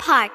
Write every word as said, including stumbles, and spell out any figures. PlayPark.